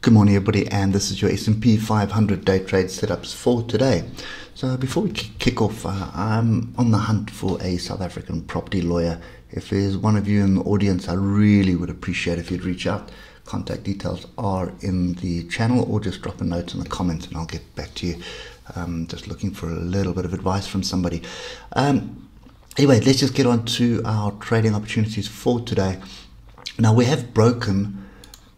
Good morning everybody, and this is your S&P 500 day trade setups for today. So before we kick off, I'm on the hunt for a South African property lawyer. If there's one of you in the audience, I really would appreciate if you'd reach out. Contact details are in the channel, or just drop a note in the comments and I'll get back to you. Just looking for a little bit of advice from somebody. Anyway, let's just get on to our trading opportunities for today. Now, we have broken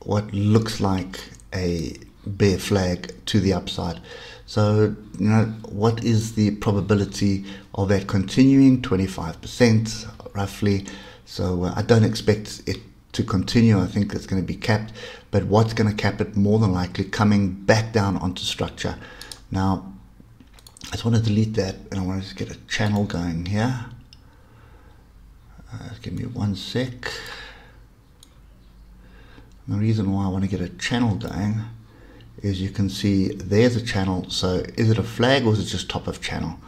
what looks like a bear flag to the upside. So, you know, what is the probability of that continuing? 25% roughly. So I don't expect it to continue. I think it's going to be capped, but what's going to cap it more than likely coming back down onto structure. Now, I just want to delete that and I want to just get a channel going here. Give me one sec. The reason why I want to get a channel going is you can see there's a channel. So is it a flag or is it just top of channel?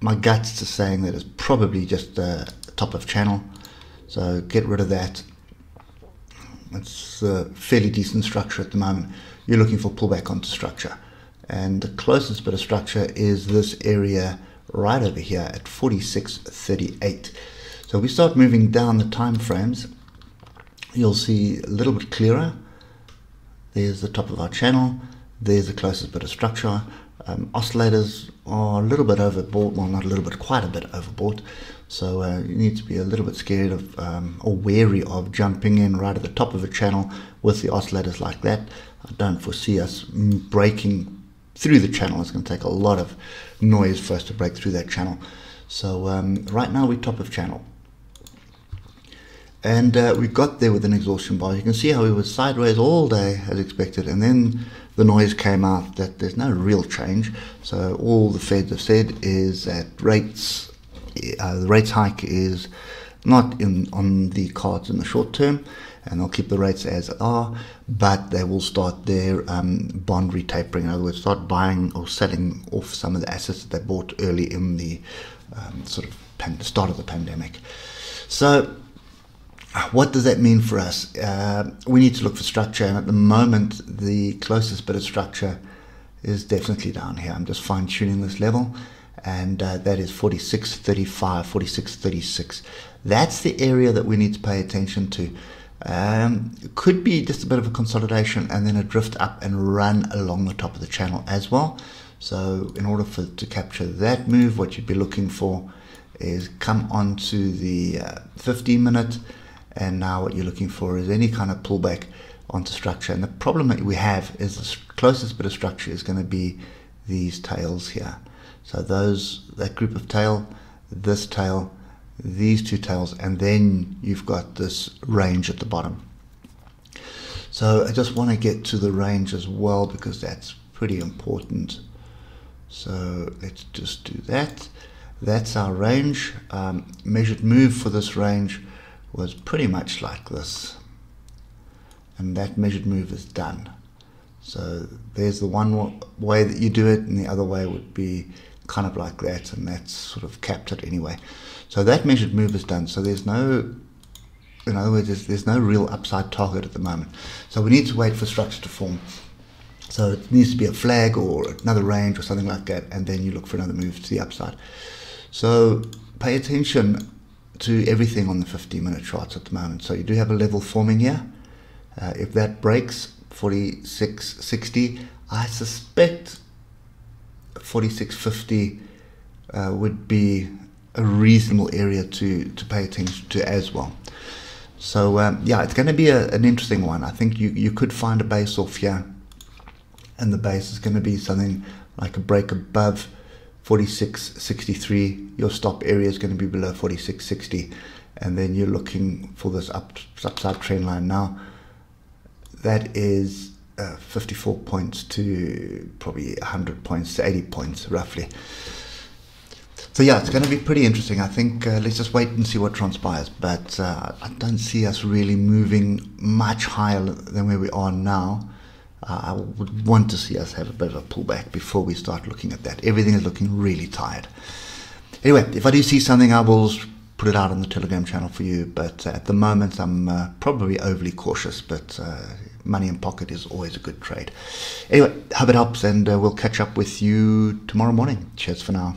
My gut's just saying that it's probably just top of channel. So get rid of that. It's a fairly decent structure at the moment. You're looking for pullback onto structure. And the closest bit of structure is this area right over here at 46.38. So we start moving down the time frames. You'll see a little bit clearer. There's the top of our channel. There's the closest bit of structure. Oscillators are a little bit overbought. Well, not a little bit, quite a bit overbought. So you need to be a little bit scared of or wary of jumping in right at the top of a channel with the oscillators like that. I don't foresee us breaking through the channel. It's going to take a lot of noise for us to break through that channel. So right now we're top of channel. And we got there with an exhaustion bar. You can see how we were sideways all day as expected, and then the noise came out that there's no real change. So all the Feds have said is that rates, the rates hike is not on the cards in the short term, and they'll keep the rates as are, but they will start their bond retapering. In other words, start buying or selling off some of the assets that they bought early in the sort of start of the pandemic. So what does that mean for us? We need to look for structure, and at the moment the closest bit of structure is definitely down here. I'm just fine-tuning this level, and that is 46.35, 46.36. That's the area that we need to pay attention to. It could be just a bit of a consolidation and then a drift up and run along the top of the channel as well. So in order to capture that move, what you'd be looking for is come onto the 15-minute. And now what you're looking for is any kind of pullback onto structure. And the problem that we have is the closest bit of structure is going to be these tails here. So those, that group of tail, this tail, these two tails, and then you've got this range at the bottom. So I just want to get to the range as well, because that's pretty important. So let's just do that. That's our range. Measured move for this range was pretty much like this, and that measured move is done. So there's the one way that you do it, and the other way would be kind of like that, and that's sort of capped it anyway. So that measured move is done. So there's no, in other words, there's no real upside target at the moment. So we need to wait for structure to form. So it needs to be a flag or another range or something like that, and then you look for another move to the upside. So pay attention to everything on the 15-minute charts at the moment. So you do have a level forming here. If that breaks 46.60, I suspect 46.50 would be a reasonable area to pay attention to as well. So yeah, it's going to be an interesting one. I think you could find a base off here, and the base is going to be something like a break above 46.63. Your stop area is going to be below 46.60, and then you're looking for this upside trend line. Now that is 54 points to probably 100 points to 80 points roughly. So yeah, it's going to be pretty interesting. I think let's just wait and see what transpires, but I don't see us really moving much higher than where we are now. I would want to see us have a bit of a pullback before we start looking at that. Everything is looking really tired. Anyway, if I do see something, I will put it out on the Telegram channel for you. But at the moment, I'm probably overly cautious. But money in pocket is always a good trade. Anyway, hope it helps, and we'll catch up with you tomorrow morning. Cheers for now.